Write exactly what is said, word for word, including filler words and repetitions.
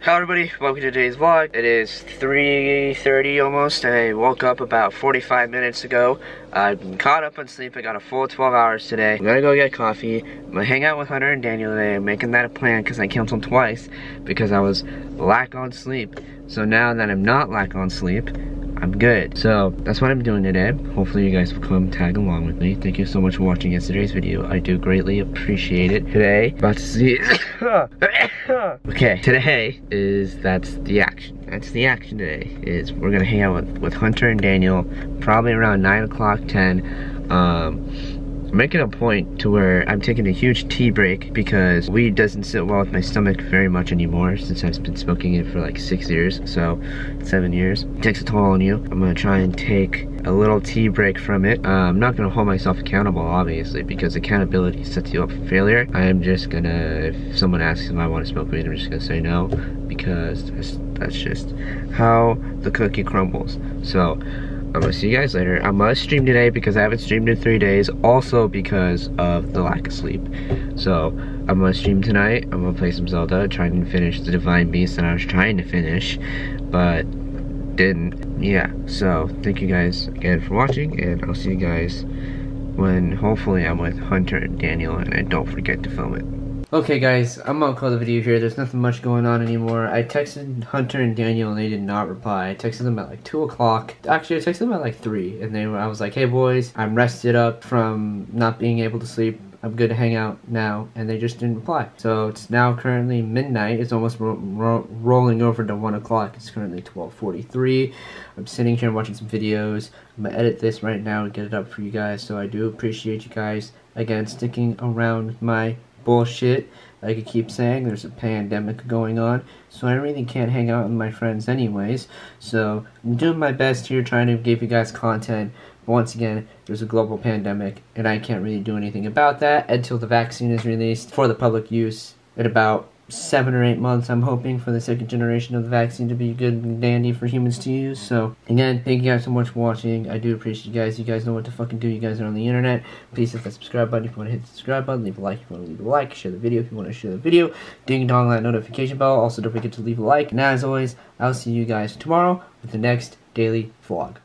Hi everybody, welcome to today's vlog. It is three thirty almost. I woke up about forty-five minutes ago. I'm caught up on sleep. I got a full twelve hours today. I'm gonna go get coffee. I'm gonna hang out with Hunter and Daniel today. I'm making that a plan because I canceled twice because I was lack on sleep. So now that I'm not lack on sleep, I'm good. So that's what I'm doing today. Hopefully you guys will come tag along with me. Thank you so much for watching yesterday's video. I do greatly appreciate it. Today, about to see Okay, today is that's the action. That's the action today. Is we're gonna hang out with, with Hunter and Daniel probably around nine o'clock, ten. Um I'm making a point to where I'm taking a huge tea break because weed doesn't sit well with my stomach very much anymore since I've been smoking it for like six years, so seven years. It takes a toll on you. I'm gonna try and take a little tea break from it. Uh, I'm not gonna hold myself accountable, obviously, because accountability sets you up for failure. I am just gonna, if someone asks if I wanna smoke weed, I'm just gonna say no because that's, that's just how the cookie crumbles. So. I'm gonna see you guys later. I'm gonna stream today because I haven't streamed in three days, also because of the lack of sleep. So I'm gonna stream tonight. I'm gonna play some Zelda, trying to finish the Divine Beast that I was trying to finish, but didn't. Yeah, so thank you guys again for watching, and I'll see you guys when hopefully I'm with Hunter and Daniel and I don't forget to film it. Okay guys, I'm gonna call the video here. There's nothing much going on anymore. I texted Hunter and Daniel and they did not reply. I texted them at like two o'clock. Actually, I texted them at like three and they were, I was like, hey boys, I'm rested up from not being able to sleep. I'm good to hang out now. And they just didn't reply. So it's now currently midnight. It's almost ro ro rolling over to one o'clock. It's currently twelve forty-three. I'm sitting here watching some videos. I'm gonna edit this right now and get it up for you guys. So I do appreciate you guys, again, sticking around my bullshit. Like I keep saying, there's a pandemic going on, so I really can't hang out with my friends anyways. So I'm doing my best here trying to give you guys content. But once again, there's a global pandemic and I can't really do anything about that until the vaccine is released for the public use in about seven or eight months. I'm hoping for the second generation of the vaccine to be good and dandy for humans to use. So again, thank you guys so much for watching. I do appreciate you guys. You guys know what to fucking do. You guys are on the internet. Please hit that subscribe button if you want to hit the subscribe button. Leave a like if you want to leave a like. Share the video if you want to share the video. Ding dong that notification bell. Also, don't forget to leave a like. And as always, I'll see you guys tomorrow with the next daily vlog.